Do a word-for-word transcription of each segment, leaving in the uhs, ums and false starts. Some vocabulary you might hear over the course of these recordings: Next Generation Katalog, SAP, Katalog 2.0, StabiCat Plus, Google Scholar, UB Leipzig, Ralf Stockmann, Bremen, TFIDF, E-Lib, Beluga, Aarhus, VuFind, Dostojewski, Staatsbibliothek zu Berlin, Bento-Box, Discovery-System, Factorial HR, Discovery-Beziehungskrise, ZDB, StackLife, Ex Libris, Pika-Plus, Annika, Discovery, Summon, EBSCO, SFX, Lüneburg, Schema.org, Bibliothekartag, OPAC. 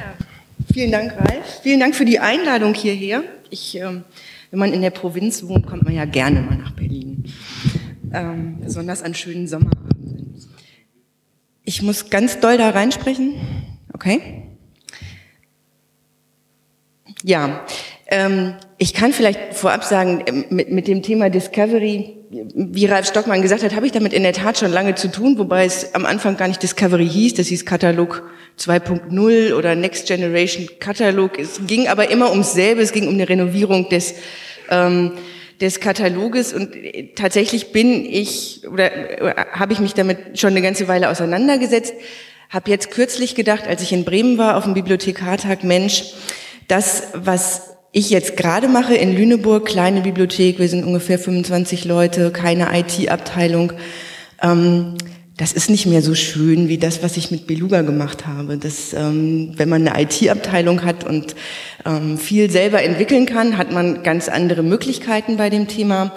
Ja, vielen Dank, Ralf. Vielen Dank für die Einladung hierher. Ich, ähm, wenn man in der Provinz wohnt, kommt man ja gerne mal nach Berlin. Ähm, besonders an schönen Sommerabenden. Ich muss ganz doll da reinsprechen. Okay. Ja, ähm, ich kann vielleicht vorab sagen, mit, mit dem Thema Discovery, wie Ralf Stockmann gesagt hat, habe ich damit in der Tat schon lange zu tun, wobei es am Anfang gar nicht Discovery hieß, das hieß Katalog zwei Punkt null oder Next Generation Katalog. Es ging aber immer ums selbe, es ging um eine Renovierung des ähm, des Kataloges, und tatsächlich bin ich, oder habe ich mich damit schon eine ganze Weile auseinandergesetzt, habe jetzt kürzlich gedacht, als ich in Bremen war auf dem Bibliothekartag, Mensch, das, was ich jetzt gerade mache in Lüneburg, kleine Bibliothek, wir sind ungefähr fünfundzwanzig Leute, keine I T-Abteilung, ähm, das ist nicht mehr so schön wie das, was ich mit Beluga gemacht habe. Das, ähm, wenn man eine I T-Abteilung hat und ähm, viel selber entwickeln kann, hat man ganz andere Möglichkeiten bei dem Thema.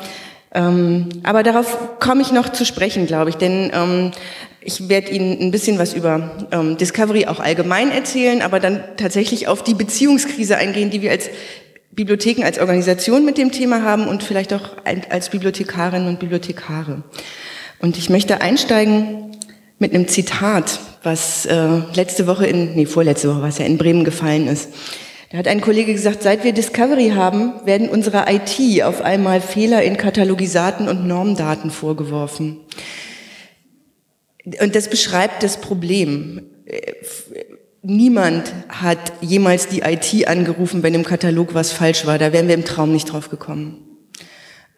Ähm, aber darauf komme ich noch zu sprechen, glaube ich, denn ähm, ich werde Ihnen ein bisschen was über ähm, Discovery auch allgemein erzählen, aber dann tatsächlich auf die Beziehungskrise eingehen, die wir als Bibliotheken, als Organisation mit dem Thema haben und vielleicht auch als Bibliothekarinnen und Bibliothekare. Und ich möchte einsteigen mit einem Zitat, was äh, letzte Woche, in, nee, vorletzte Woche war es ja, in Bremen gefallen ist. Da hat ein Kollege gesagt, seit wir Discovery haben, werden unserer I T auf einmal Fehler in Katalogisaten und Normdaten vorgeworfen. Und das beschreibt das Problem. Niemand hat jemals die I T angerufen, wenn im Katalog was falsch war. Da wären wir im Traum nicht drauf gekommen.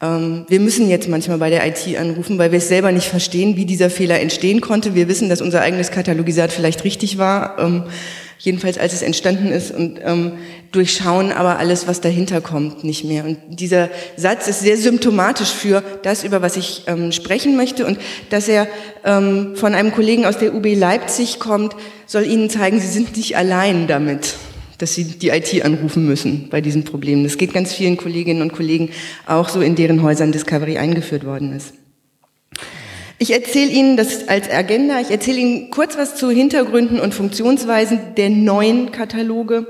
Ähm, wir müssen jetzt manchmal bei der I T anrufen, weil wir es selber nicht verstehen, wie dieser Fehler entstehen konnte. Wir wissen, dass unser eigenes Katalogisat vielleicht richtig war, ähm, jedenfalls als es entstanden ist, und ähm, durchschauen aber alles, was dahinter kommt, nicht mehr. Und dieser Satz ist sehr symptomatisch für das, über was ich ähm, sprechen möchte, und dass er ähm, von einem Kollegen aus der U B Leipzig kommt, soll Ihnen zeigen, Sie sind nicht allein damit, dass Sie die I T anrufen müssen bei diesen Problemen. Das geht ganz vielen Kolleginnen und Kollegen auch so, in deren Häusern Discovery eingeführt worden ist. Ich erzähle Ihnen das als Agenda, ich erzähle Ihnen kurz was zu Hintergründen und Funktionsweisen der neuen Kataloge,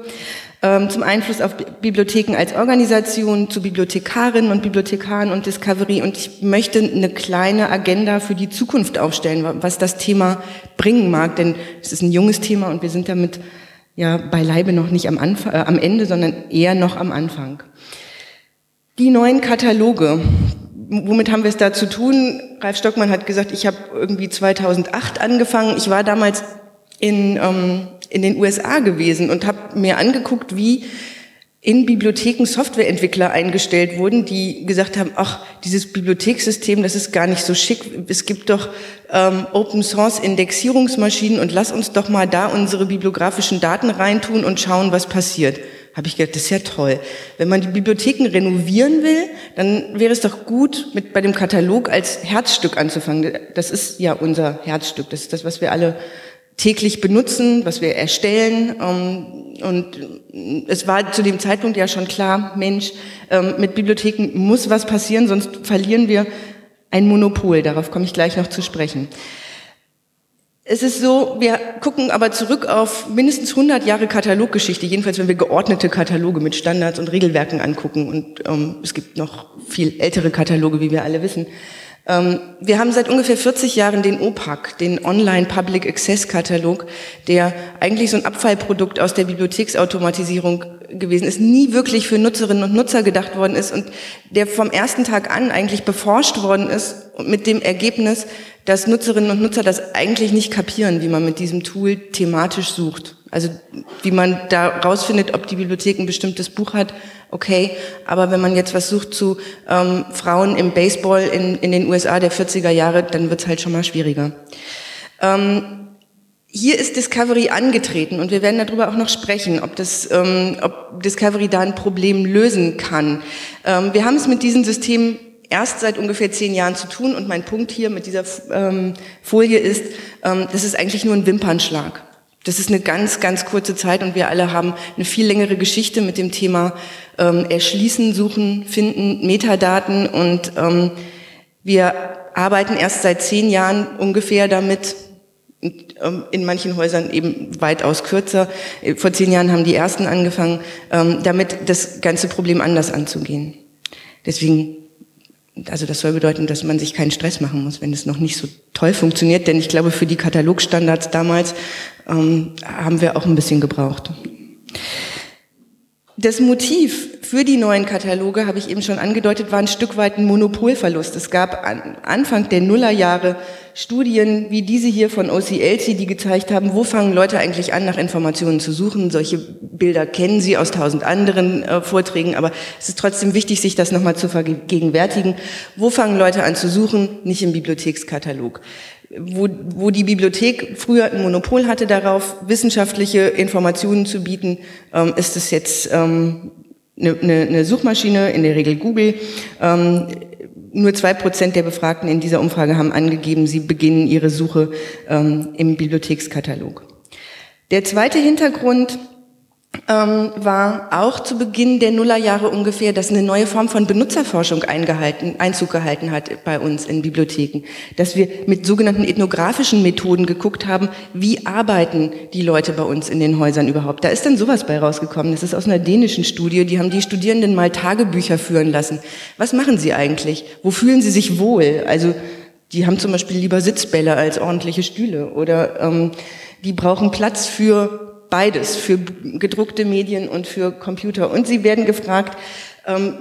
ähm, zum Einfluss auf Bibliotheken als Organisation, zu Bibliothekarinnen und Bibliothekaren und Discovery, und ich möchte eine kleine Agenda für die Zukunft aufstellen, was das Thema bringen mag, denn es ist ein junges Thema und wir sind damit ja beileibe noch nicht am Anfang, äh, am Ende, sondern eher noch am Anfang. Die neuen Kataloge. Womit haben wir es da zu tun? Ralf Stockmann hat gesagt, ich habe irgendwie zweitausendacht angefangen. Ich war damals in, ähm, in den U S A gewesen und habe mir angeguckt, wie in Bibliotheken Softwareentwickler eingestellt wurden, die gesagt haben, ach, dieses Bibliothekssystem, das ist gar nicht so schick. Es gibt doch ähm, Open-Source-Indexierungsmaschinen, und lass uns doch mal da unsere bibliografischen Daten reintun und schauen, was passiert. Habe ich gedacht, das ist ja toll. Wenn man die Bibliotheken renovieren will, dann wäre es doch gut, mit bei dem Katalog als Herzstück anzufangen. Das ist ja unser Herzstück. Das ist das, was wir alle täglich benutzen, was wir erstellen. Und es war zu dem Zeitpunkt ja schon klar, Mensch, mit Bibliotheken muss was passieren, sonst verlieren wir ein Monopol. Darauf komme ich gleich noch zu sprechen. Es ist so, wir gucken aber zurück auf mindestens hundert Jahre Kataloggeschichte, jedenfalls wenn wir geordnete Kataloge mit Standards und Regelwerken angucken. Und ähm, es gibt noch viel ältere Kataloge, wie wir alle wissen. Ähm, wir haben seit ungefähr vierzig Jahren den O P A C, den Online Public Access Katalog, der eigentlich so ein Abfallprodukt aus der Bibliotheksautomatisierung gewesen ist, nie wirklich für Nutzerinnen und Nutzer gedacht worden ist und der vom ersten Tag an eigentlich beforscht worden ist, und mit dem Ergebnis, dass Nutzerinnen und Nutzer das eigentlich nicht kapieren, wie man mit diesem Tool thematisch sucht. Also wie man da rausfindet, ob die Bibliothek ein bestimmtes Buch hat, okay, aber wenn man jetzt was sucht zu ähm, Frauen im Baseball in, in den U S A der vierziger Jahre, dann wird's halt schon mal schwieriger. Ähm, Hier ist Discovery angetreten, und wir werden darüber auch noch sprechen, ob, das, ähm, ob Discovery da ein Problem lösen kann. Ähm, wir haben es mit diesem System erst seit ungefähr zehn Jahren zu tun, und mein Punkt hier mit dieser ähm, Folie ist, ähm, das ist eigentlich nur ein Wimpernschlag. Das ist eine ganz, ganz kurze Zeit, und wir alle haben eine viel längere Geschichte mit dem Thema ähm, Erschließen, Suchen, Finden, Metadaten, und ähm, wir arbeiten erst seit zehn Jahren ungefähr damit, Und ähm, in manchen Häusern eben weitaus kürzer. Vor zehn Jahren haben die ersten angefangen, ähm, damit das ganze Problem anders anzugehen. Deswegen, also das soll bedeuten, dass man sich keinen Stress machen muss, wenn es noch nicht so toll funktioniert. Denn ich glaube, für die Katalogstandards damals ähm, haben wir auch ein bisschen gebraucht. Das Motiv für die neuen Kataloge, habe ich eben schon angedeutet, war ein Stück weit ein Monopolverlust. Es gab an Anfang der Nullerjahre Studien wie diese hier von O C L C, die gezeigt haben, wo fangen Leute eigentlich an, nach Informationen zu suchen. Solche Bilder kennen Sie aus tausend anderen äh, Vorträgen, aber es ist trotzdem wichtig, sich das nochmal zu vergegenwärtigen. Wo fangen Leute an zu suchen? Nicht im Bibliothekskatalog. Wo, wo die Bibliothek früher ein Monopol hatte darauf, wissenschaftliche Informationen zu bieten, ähm, ist es jetzt ähm, eine, eine Suchmaschine, in der Regel Google. Ähm, nur zwei Prozent der Befragten in dieser Umfrage haben angegeben, sie beginnen ihre Suche ähm, im Bibliothekskatalog. Der zweite Hintergrund ähm, war auch zu Beginn der Nullerjahre ungefähr, dass eine neue Form von Benutzerforschung eingehalten, Einzug gehalten hat bei uns in Bibliotheken. Dass wir mit sogenannten ethnografischen Methoden geguckt haben, wie arbeiten die Leute bei uns in den Häusern überhaupt. Da ist dann sowas bei rausgekommen. Das ist aus einer dänischen Studie. Die haben die Studierenden mal Tagebücher führen lassen. Was machen sie eigentlich? Wo fühlen sie sich wohl? Also die haben zum Beispiel lieber Sitzbälle als ordentliche Stühle. Oder ähm, die brauchen Platz für beides, für gedruckte Medien und für Computer. Und sie werden gefragt, ähm,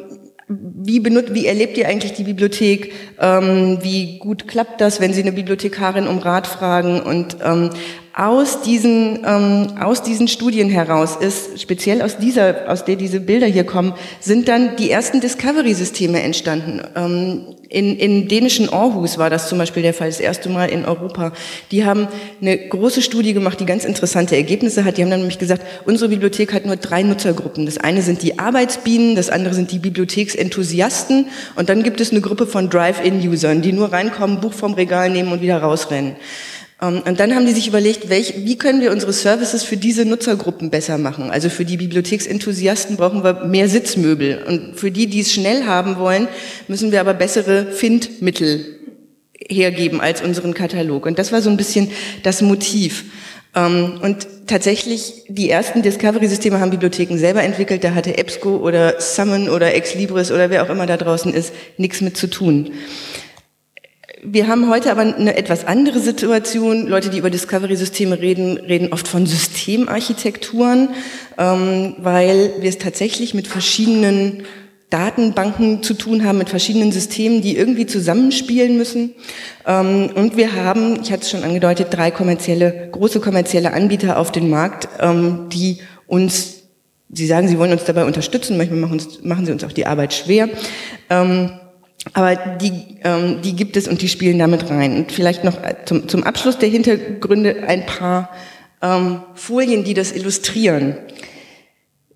wie, benut wie erlebt ihr eigentlich die Bibliothek? Ähm, wie gut klappt das, wenn Sie eine Bibliothekarin um Rat fragen? Und ähm, aus diesen ähm, aus diesen Studien heraus ist, speziell aus dieser, aus der diese Bilder hier kommen, sind dann die ersten Discovery-Systeme entstanden. Ähm, in, in dänischen Aarhus war das zum Beispiel der Fall, das erste Mal in Europa. Die haben eine große Studie gemacht, die ganz interessante Ergebnisse hat. Die haben dann nämlich gesagt, unsere Bibliothek hat nur drei Nutzergruppen. Das eine sind die Arbeitsbienen, das andere sind die Bibliotheksenthusiasten und dann gibt es eine Gruppe von Drive-In-Usern, die nur reinkommen, Buch vom Regal nehmen und wieder rausrennen. Und dann haben die sich überlegt, welch, wie können wir unsere Services für diese Nutzergruppen besser machen? Also für die Bibliotheksenthusiasten brauchen wir mehr Sitzmöbel. Und für die, die es schnell haben wollen, müssen wir aber bessere Findmittel hergeben als unseren Katalog. Und das war so ein bisschen das Motiv. Und tatsächlich, die ersten Discovery-Systeme haben Bibliotheken selber entwickelt. Da hatte EBSCO oder Summon oder Ex Libris oder wer auch immer da draußen ist, nichts mit zu tun. Wir haben heute aber eine etwas andere Situation. Leute, die über Discovery-Systeme reden, reden oft von Systemarchitekturen, ähm, weil wir es tatsächlich mit verschiedenen Datenbanken zu tun haben, mit verschiedenen Systemen, die irgendwie zusammenspielen müssen. Ähm, und wir haben, ich hatte es schon angedeutet, drei kommerzielle, große kommerzielle Anbieter auf dem Markt, ähm, die uns, sie sagen, sie wollen uns dabei unterstützen, manchmal machen, uns, machen sie uns auch die Arbeit schwer. Ähm, Aber die, ähm, die gibt es und die spielen damit rein. Und vielleicht noch zum, zum Abschluss der Hintergründe ein paar ähm, Folien, die das illustrieren.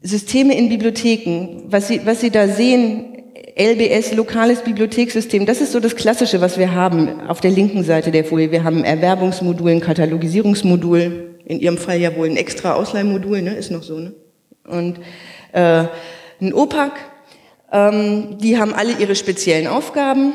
Systeme in Bibliotheken, was Sie, was Sie da sehen, L B S, lokales Bibliothekssystem, das ist so das Klassische, was wir haben auf der linken Seite der Folie. Wir haben ein Erwerbungsmodul, ein Katalogisierungsmodul, in Ihrem Fall ja wohl ein extra Ausleihmodul, ne? Ist noch so, ne? Und äh, ein O PAC. Ähm, die haben alle ihre speziellen Aufgaben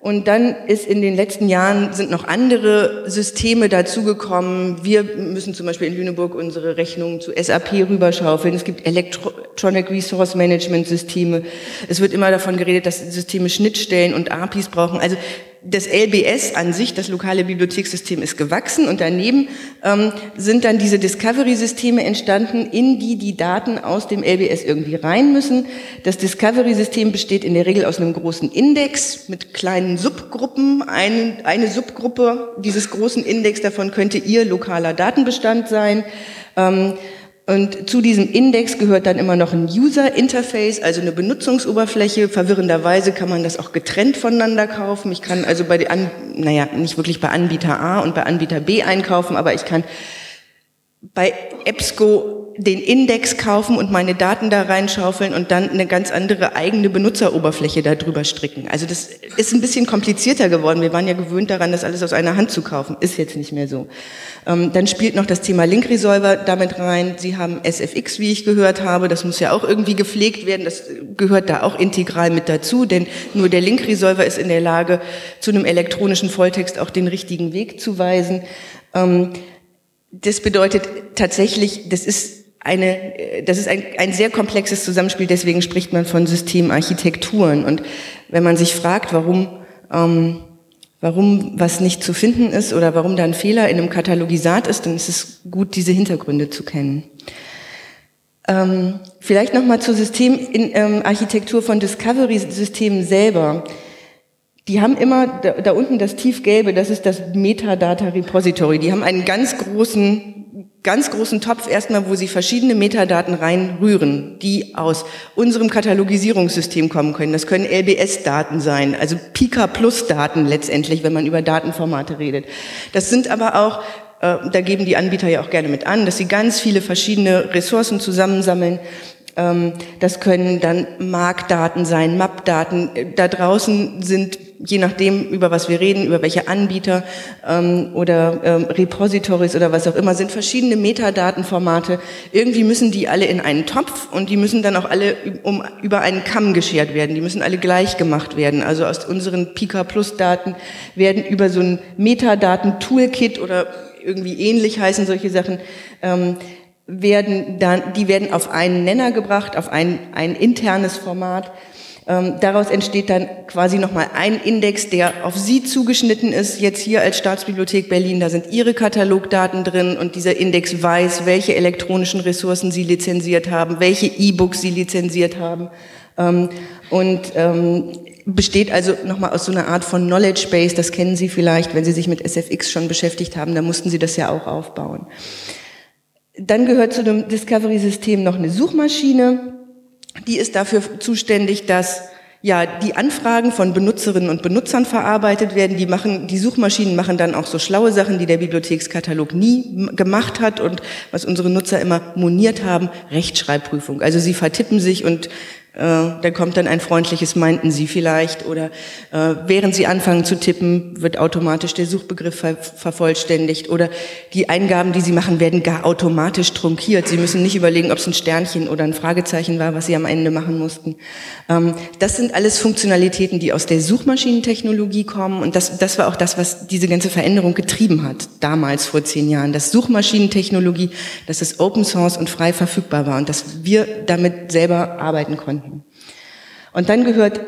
und dann ist in den letzten Jahren sind noch andere Systeme dazugekommen. Wir müssen zum Beispiel in Lüneburg unsere Rechnungen zu S A P rüberschaufeln. Es gibt Electronic Resource Management Systeme. Es wird immer davon geredet, dass Systeme Schnittstellen und A P Is brauchen. Also das L B S an sich, das lokale Bibliothekssystem, ist gewachsen und daneben ähm, sind dann diese Discovery-Systeme entstanden, in die die Daten aus dem L B S irgendwie rein müssen. Das Discovery-System besteht in der Regel aus einem großen Index mit kleinen Subgruppen. Ein, eine Subgruppe dieses großen Index, davon könnte Ihr lokaler Datenbestand sein. Ähm, Und zu diesem Index gehört dann immer noch ein User-Interface, also eine Benutzungsoberfläche. Verwirrenderweise kann man das auch getrennt voneinander kaufen. Ich kann also bei, An naja, nicht wirklich bei Anbieter A und bei Anbieter B einkaufen, aber ich kann bei EBSCO den Index kaufen und meine Daten da reinschaufeln und dann eine ganz andere eigene Benutzeroberfläche da drüber stricken. Also das ist ein bisschen komplizierter geworden. Wir waren ja gewöhnt daran, das alles aus einer Hand zu kaufen. Ist jetzt nicht mehr so. Ähm, dann spielt noch das Thema Link Resolver damit rein. Sie haben S F X, wie ich gehört habe. Das muss ja auch irgendwie gepflegt werden. Das gehört da auch integral mit dazu, denn nur der Link Resolver ist in der Lage, zu einem elektronischen Volltext auch den richtigen Weg zu weisen. Ähm, das bedeutet tatsächlich, das ist Eine, das ist ein, ein sehr komplexes Zusammenspiel, deswegen spricht man von Systemarchitekturen. Und wenn man sich fragt, warum, ähm, warum was nicht zu finden ist oder warum da ein Fehler in einem Katalogisat ist, dann ist es gut, diese Hintergründe zu kennen. Ähm, vielleicht nochmal zur Systemarchitektur ähm, von Discovery-Systemen selber. Die haben immer, da, da unten das Tiefgelbe, das ist das Metadata-Repository. Die haben einen ganz großen, ganz großen Topf erstmal, wo sie verschiedene Metadaten reinrühren, die aus unserem Katalogisierungssystem kommen können. Das können L B S-Daten sein, also Pika-Plus-Daten letztendlich, wenn man über Datenformate redet. Das sind aber auch, äh, da geben die Anbieter ja auch gerne mit an, dass sie ganz viele verschiedene Ressourcen zusammensammeln. Das können dann Marktdaten sein, Map-Daten. Da draußen sind, je nachdem, über was wir reden, über welche Anbieter ähm, oder ähm, Repositories oder was auch immer, sind verschiedene Metadatenformate. Irgendwie müssen die alle in einen Topf und die müssen dann auch alle um, über einen Kamm geschert werden. Die müssen alle gleich gemacht werden. Also aus unseren Pika-Plus-Daten werden über so ein Metadaten-Toolkit oder irgendwie ähnlich heißen solche Sachen, ähm, werden dann, die werden auf einen Nenner gebracht, auf ein, ein internes Format. Ähm, daraus entsteht dann quasi nochmal ein Index, der auf Sie zugeschnitten ist. Jetzt hier als Staatsbibliothek Berlin, da sind Ihre Katalogdaten drin und dieser Index weiß, welche elektronischen Ressourcen Sie lizenziert haben, welche E-Books Sie lizenziert haben. Ähm, und ähm, besteht also nochmal aus so einer Art von Knowledge Base, das kennen Sie vielleicht, wenn Sie sich mit S F X schon beschäftigt haben, da mussten Sie das ja auch aufbauen. Dann gehört zu dem Discovery-System noch eine Suchmaschine. Die ist dafür zuständig, dass ja die Anfragen von Benutzerinnen und Benutzern verarbeitet werden. Die machen, die Suchmaschinen machen dann auch so schlaue Sachen, die der Bibliothekskatalog nie gemacht hat und was unsere Nutzer immer moniert haben, Rechtschreibprüfung. Also sie vertippen sich und äh, da kommt dann ein freundliches "Meinten Sie vielleicht" oder äh, während sie anfangen zu tippen, wird automatisch der Suchbegriff ver vervollständigt oder die Eingaben, die sie machen, werden gar automatisch trunkiert. Sie müssen nicht überlegen, ob es ein Sternchen oder ein Fragezeichen war, was sie am Ende machen mussten. Ähm, das sind alles Funktionalitäten, die aus der Suchmaschinentechnologie kommen und das, das war auch das, was diese ganze Veränderung getrieben hat, damals vor zehn Jahren, dass Suchmaschinentechnologie, dass es Open Source und frei verfügbar war und dass wir damit selber arbeiten konnten. Und dann gehört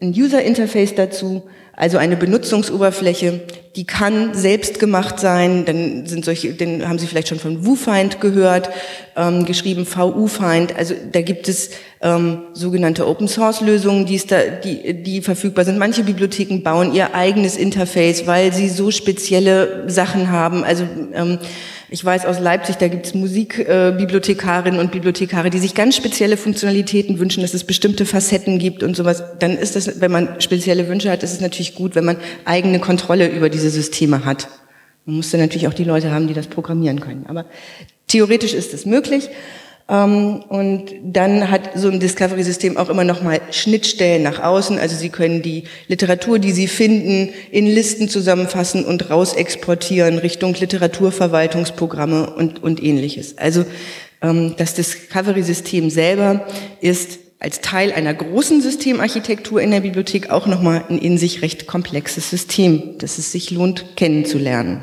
ein User-Interface dazu, also eine Benutzungsoberfläche, die kann selbstgemacht sein, dann sind solche, den haben Sie vielleicht schon von VuFind gehört, ähm, geschrieben VuFind, also da gibt es ähm, sogenannte Open-Source-Lösungen, die, die, die verfügbar sind. Manche Bibliotheken bauen ihr eigenes Interface, weil sie so spezielle Sachen haben, also ähm, ich weiß aus Leipzig, da gibt es Musikbibliothekarinnen äh, und Bibliothekare, die sich ganz spezielle Funktionalitäten wünschen, dass es bestimmte Facetten gibt und sowas. Dann ist das, wenn man spezielle Wünsche hat, ist es natürlich gut, wenn man eigene Kontrolle über diese Systeme hat. Man muss dann natürlich auch die Leute haben, die das programmieren können. Aber theoretisch ist es möglich. Ähm, und dann hat so ein Discovery-System auch immer nochmal Schnittstellen nach außen. Also Sie können die Literatur, die Sie finden, in Listen zusammenfassen und raus exportieren Richtung Literaturverwaltungsprogramme und, und ähnliches. Also ähm, das Discovery-System selber ist als Teil einer großen Systemarchitektur in der Bibliothek auch nochmal ein in sich recht komplexes System, das es sich lohnt, kennenzulernen.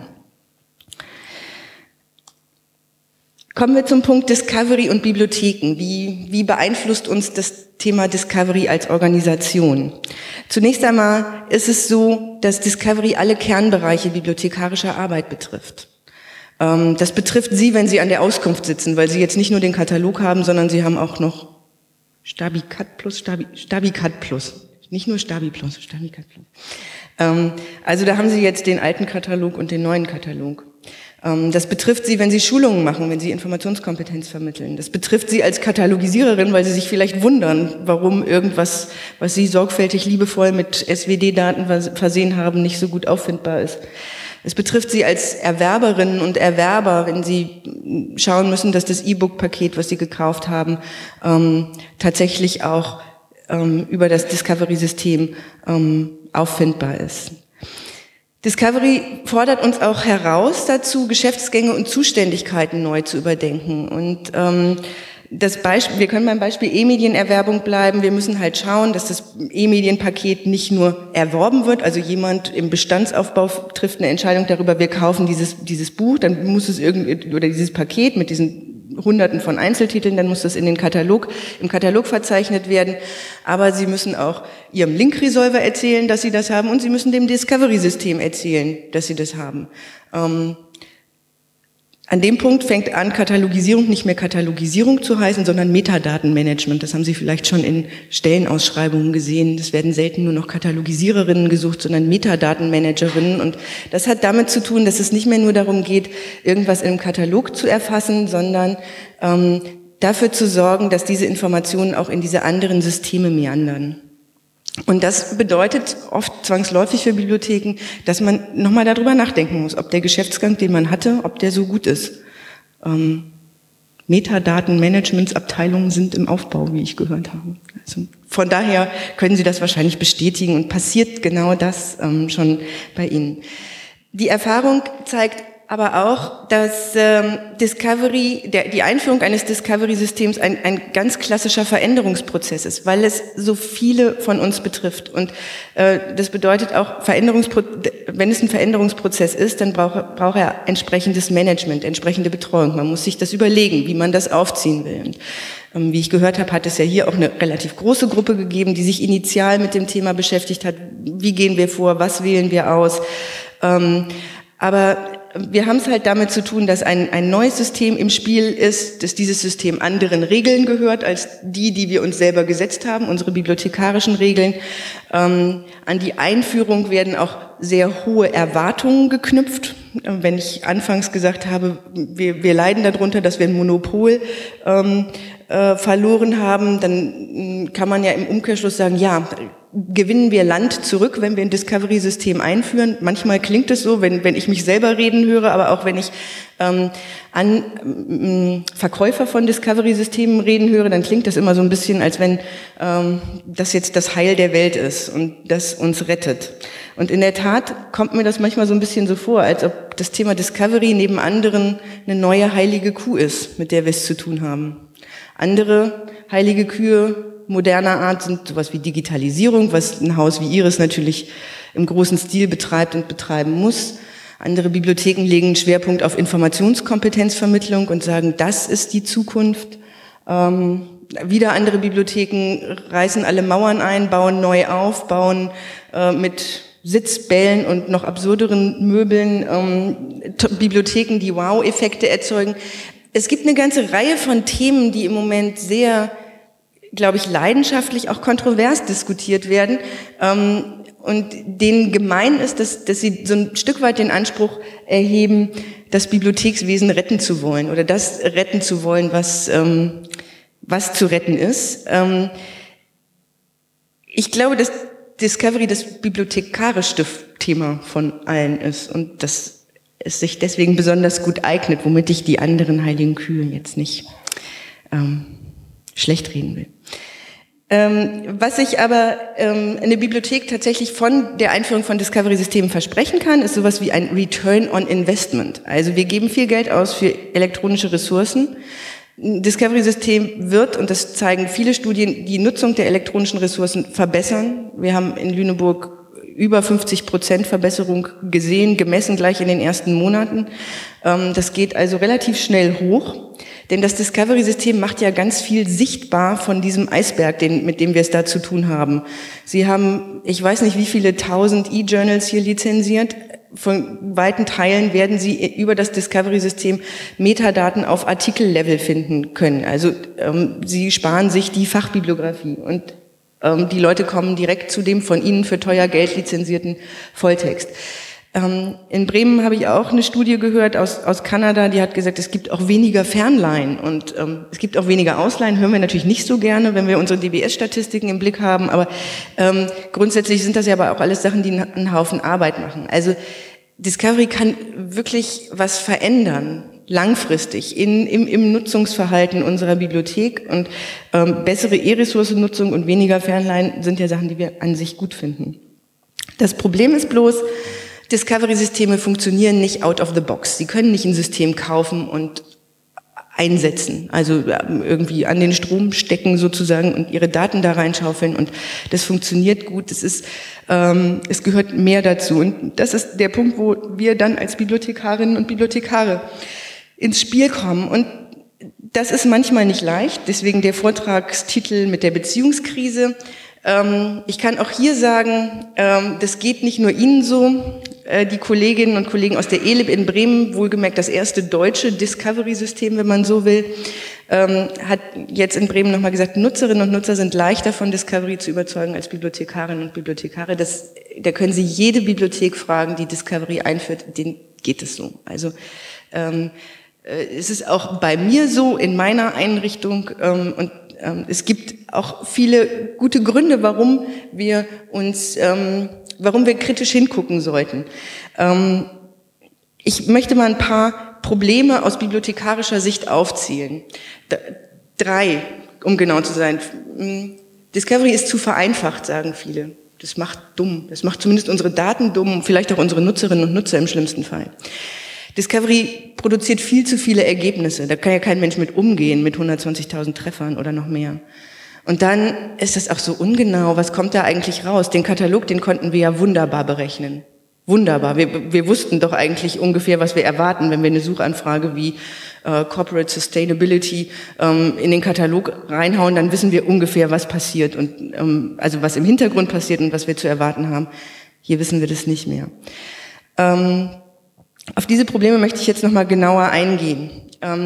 Kommen wir zum Punkt Discovery und Bibliotheken. Wie, wie beeinflusst uns das Thema Discovery als Organisation? Zunächst einmal ist es so, dass Discovery alle Kernbereiche bibliothekarischer Arbeit betrifft. Ähm, das betrifft Sie, wenn Sie an der Auskunft sitzen, weil Sie jetzt nicht nur den Katalog haben, sondern Sie haben auch noch StabiCat Plus, Stabi, StabiCat Plus. Nicht nur Stabi Plus, StabiCat Plus. Ähm, also da haben Sie jetzt den alten Katalog und den neuen Katalog. Das betrifft Sie, wenn Sie Schulungen machen, wenn Sie Informationskompetenz vermitteln. Das betrifft Sie als Katalogisiererin, weil Sie sich vielleicht wundern, warum irgendwas, was Sie sorgfältig liebevoll mit S W D-Daten versehen haben, nicht so gut auffindbar ist. Es betrifft Sie als Erwerberinnen und Erwerber, wenn Sie schauen müssen, dass das E-Book-Paket, was Sie gekauft haben, ähm, tatsächlich auch ähm, über das Discovery-System ähm, auffindbar ist. Discovery fordert uns auch heraus dazu, Geschäftsgänge und Zuständigkeiten neu zu überdenken. Und ähm, das Beispiel, wir können beim Beispiel E-Medienerwerbung bleiben. Wir müssen halt schauen, dass das E-Medienpaket nicht nur erworben wird. Also jemand im Bestandsaufbau trifft eine Entscheidung darüber, wir kaufen dieses dieses Buch, dann muss es irgendwie, oder dieses Paket mit diesen Hunderten von Einzeltiteln, dann muss das in den Katalog im Katalog verzeichnet werden. Aber Sie müssen auch Ihrem Link-Resolver erzählen, dass Sie das haben, und Sie müssen dem Discovery-System erzählen, dass Sie das haben. Ähm, An dem Punkt fängt an, Katalogisierung nicht mehr Katalogisierung zu heißen, sondern Metadatenmanagement. Das haben Sie vielleicht schon in Stellenausschreibungen gesehen. Es werden selten nur noch Katalogisiererinnen gesucht, sondern Metadatenmanagerinnen. Und das hat damit zu tun, dass es nicht mehr nur darum geht, irgendwas im Katalog zu erfassen, sondern ähm, dafür zu sorgen, dass diese Informationen auch in diese anderen Systeme meandern. Und das bedeutet oft zwangsläufig für Bibliotheken, dass man nochmal darüber nachdenken muss, ob der Geschäftsgang, den man hatte, ob der so gut ist. Ähm, Metadatenmanagementsabteilungen sind im Aufbau, wie ich gehört habe. Also von daher können Sie das wahrscheinlich bestätigen, und passiert genau das ähm, schon bei Ihnen. Die Erfahrung zeigt aber auch, dass ähm, Discovery, der, die Einführung eines Discovery-Systems ein, ein ganz klassischer Veränderungsprozess ist, weil es so viele von uns betrifft. Und äh, das bedeutet auch, Veränderungspro wenn es ein Veränderungsprozess ist, dann braucht braucht er entsprechendes Management, entsprechende Betreuung. Man muss sich das überlegen, wie man das aufziehen will. Und, ähm, wie ich gehört habe, hat es ja hier auch eine relativ große Gruppe gegeben, die sich initial mit dem Thema beschäftigt hat. Wie gehen wir vor, was wählen wir aus? Ähm, aber wir haben es halt damit zu tun, dass ein, ein neues System im Spiel ist, dass dieses System anderen Regeln gehört als die, die wir uns selber gesetzt haben, unsere bibliothekarischen Regeln. Ähm, an die Einführung werden auch sehr hohe Erwartungen geknüpft. Wenn ich anfangs gesagt habe, wir, wir leiden darunter, dass wir ein Monopol ähm, äh, verloren haben, dann kann man ja im Umkehrschluss sagen, ja, gewinnen wir Land zurück, wenn wir ein Discovery-System einführen. Manchmal klingt es so, wenn, wenn ich mich selber reden höre, aber auch wenn ich ähm, an ähm, Verkäufer von Discovery-Systemen reden höre, dann klingt das immer so ein bisschen, als wenn ähm, das jetzt das Heil der Welt ist und das uns rettet. Und in der Tat kommt mir das manchmal so ein bisschen so vor, als ob das Thema Discovery neben anderen eine neue heilige Kuh ist, mit der wir es zu tun haben. Andere heilige Kühe moderner Art sind sowas wie Digitalisierung, was ein Haus wie Ihres natürlich im großen Stil betreibt und betreiben muss. Andere Bibliotheken legen einen Schwerpunkt auf Informationskompetenzvermittlung und sagen, das ist die Zukunft. Ähm, wieder andere Bibliotheken reißen alle Mauern ein, bauen neu auf, bauen äh, mit Sitzbällen und noch absurderen Möbeln ähm, Bibliotheken, die Wow-Effekte erzeugen. Es gibt eine ganze Reihe von Themen, die im Moment sehr, glaube ich, leidenschaftlich auch kontrovers diskutiert werden, ähm, und denen gemein ist, dass, dass sie so ein Stück weit den Anspruch erheben, das Bibliothekswesen retten zu wollen oder das retten zu wollen, was, ähm, was zu retten ist. Ähm, ich glaube, dass Discovery das bibliothekarische Thema von allen ist und dass es sich deswegen besonders gut eignet, womit ich die anderen heiligen Kühe jetzt nicht ähm, schlecht reden will. Ähm, was sich aber ähm, eine Bibliothek tatsächlich von der Einführung von Discovery-Systemen versprechen kann, ist sowas wie ein Return on Investment. Also wir geben viel Geld aus für elektronische Ressourcen. Ein Discovery-System wird, und das zeigen viele Studien, die Nutzung der elektronischen Ressourcen verbessern. Wir haben in Lüneburg über fünfzig Prozent Verbesserung gesehen, gemessen gleich in den ersten Monaten. Das geht also relativ schnell hoch, denn das Discovery-System macht ja ganz viel sichtbar von diesem Eisberg, den, mit dem wir es da zu tun haben. Sie haben, ich weiß nicht, wie viele tausend E-Journals hier lizenziert. Von weiten Teilen werden Sie über das Discovery-System Metadaten auf Artikellevel finden können. Also ähm, Sie sparen sich die Fachbibliografie und die Leute kommen direkt zu dem von Ihnen für teuer Geld lizenzierten Volltext. In Bremen habe ich auch eine Studie gehört aus, aus Kanada, die hat gesagt, es gibt auch weniger Fernleihen und ähm, es gibt auch weniger Ausleihen. Hören wir natürlich nicht so gerne, wenn wir unsere D B S-Statistiken im Blick haben, aber ähm, grundsätzlich sind das ja aber auch alles Sachen, die einen Haufen Arbeit machen. Also Discovery kann wirklich was verändern, langfristig, in, im, im Nutzungsverhalten unserer Bibliothek. Und ähm, bessere E-Ressourcennutzung und weniger Fernleihen sind ja Sachen, die wir an sich gut finden. Das Problem ist bloß, Discovery-Systeme funktionieren nicht out of the box. Sie können nicht ein System kaufen und einsetzen, also irgendwie an den Strom stecken sozusagen und ihre Daten da reinschaufeln, und das funktioniert gut. Das ist, ähm, es gehört mehr dazu, und das ist der Punkt, wo wir dann als Bibliothekarinnen und Bibliothekare ins Spiel kommen, und das ist manchmal nicht leicht, deswegen der Vortragstitel mit der Beziehungskrise. Ähm, ich kann auch hier sagen, ähm, das geht nicht nur Ihnen so. Die Kolleginnen und Kollegen aus der E-Lib in Bremen, wohlgemerkt das erste deutsche Discovery-System, wenn man so will, ähm, hat jetzt in Bremen nochmal gesagt, Nutzerinnen und Nutzer sind leichter von Discovery zu überzeugen als Bibliothekarinnen und Bibliothekare. Das, da können Sie jede Bibliothek fragen, die Discovery einführt, denen geht es so. Also ähm, äh, es ist auch bei mir so, in meiner Einrichtung, ähm, und ähm, es gibt auch viele gute Gründe, warum wir uns... Ähm, warum wir kritisch hingucken sollten. Ähm, ich möchte mal ein paar Probleme aus bibliothekarischer Sicht aufzählen. D- drei, um genau zu sein. Discovery ist zu vereinfacht, sagen viele. Das macht dumm. Das macht zumindest unsere Daten dumm und vielleicht auch unsere Nutzerinnen und Nutzer im schlimmsten Fall. Discovery produziert viel zu viele Ergebnisse. Da kann ja kein Mensch mit umgehen, mit hundertzwanzigtausend Treffern oder noch mehr. Und dann ist das auch so ungenau, was kommt da eigentlich raus? Den Katalog, den konnten wir ja wunderbar berechnen. Wunderbar. Wir, wir wussten doch eigentlich ungefähr, was wir erwarten, wenn wir eine Suchanfrage wie äh, Corporate Sustainability ähm, in den Katalog reinhauen, dann wissen wir ungefähr, was passiert und ähm, also was im Hintergrund passiert und was wir zu erwarten haben. Hier wissen wir das nicht mehr. Ähm, auf diese Probleme möchte ich jetzt nochmal genauer eingehen. Ähm,